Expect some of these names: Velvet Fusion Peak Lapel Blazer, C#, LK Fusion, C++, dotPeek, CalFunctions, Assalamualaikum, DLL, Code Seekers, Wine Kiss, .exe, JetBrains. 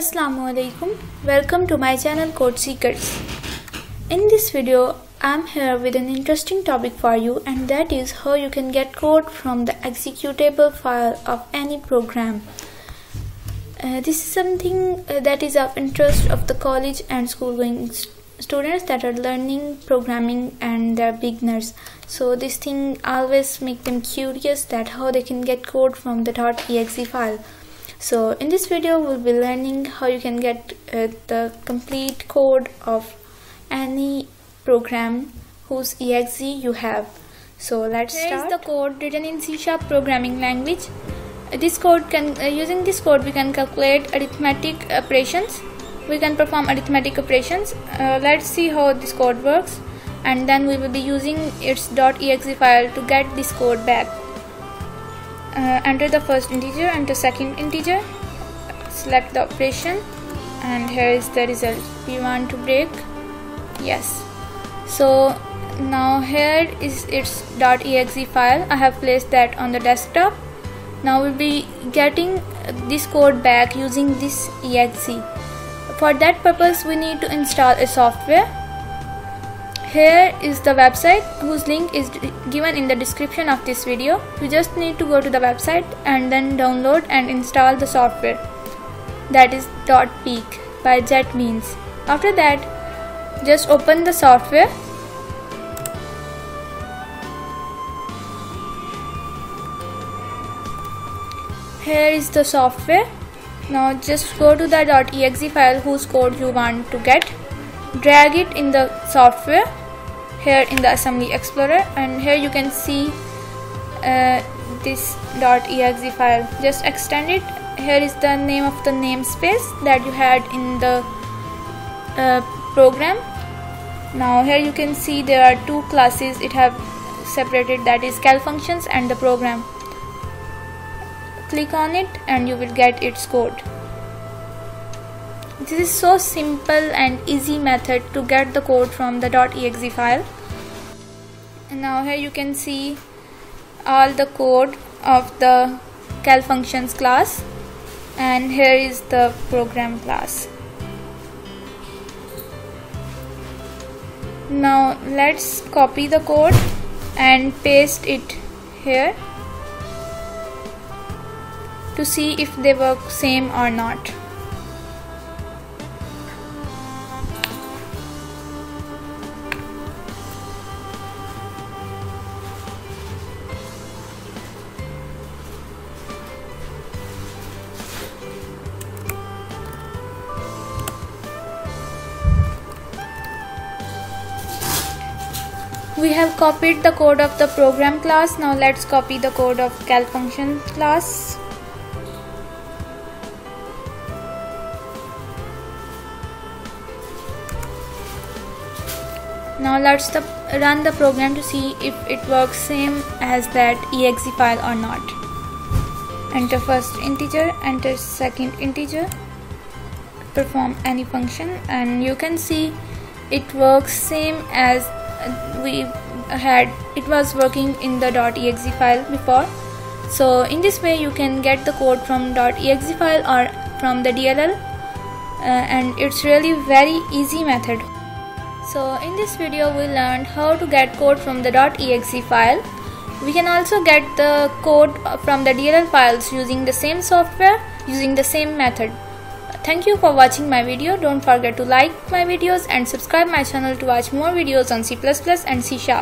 Assalamualaikum. Welcome to my channel Code Seekers. In this video, I'm here with an interesting topic for you, and that is how you can get code from the executable file of any program. This is something that is of interest of the college and school going students that are learning programming and they're beginners. So this thing always makes them curious that how they can get code from the .exe file. So in this video we'll be learning how you can get the complete code of any program whose exe you have. So let's start. Here is the code written in C# programming language. This code can using this code we can calculate arithmetic operations. We can perform arithmetic operations. Let's see how this code works, and then we will be using its .exe file to get this code back. Enter the first integer, enter second integer, select the operation, and here is the result. We want to break, yes. So now here is its .exe file. I have placed that on the desktop. Now we'll be getting this code back using this exe. For that purpose we need to install a software. Here is the website whose link is given in the description of this video. You just need to go to the website and then download and install the software, that is dotPeek by JetBrains. After that, just open the software. Here is the software. Now just go to the .exe file whose code you want to get, drag it in the software here in the assembly explorer, and here you can see this .exe file. Just extend it. Here is the name of the namespace that you had in the program. Now here you can see there are two classes it have separated, that is CalFunctions and the program. Click on it and you will get its code. This is so simple and easy method to get the code from the .exe file. And now here you can see all the code of the CalFunctions class, and here is the program class. Now let's copy the code and paste it here to see if they work same or not. We have copied the code of the program class. Now let's copy the code of CalFunction class. Now let's run the program to see if it works same as that exe file or not. Enter first integer, enter second integer, perform any function, and you can see it works same as we had it was working in the .exe file before. So in this way you can get the code from .exe file or from the DLL, and it's really very easy method. So in this video we learned how to get code from the .exe file. We can also get the code from the DLL files using the same software, using the same method. Thank you for watching my video. Don't forget to like my videos and subscribe my channel to watch more videos on C++ and C#.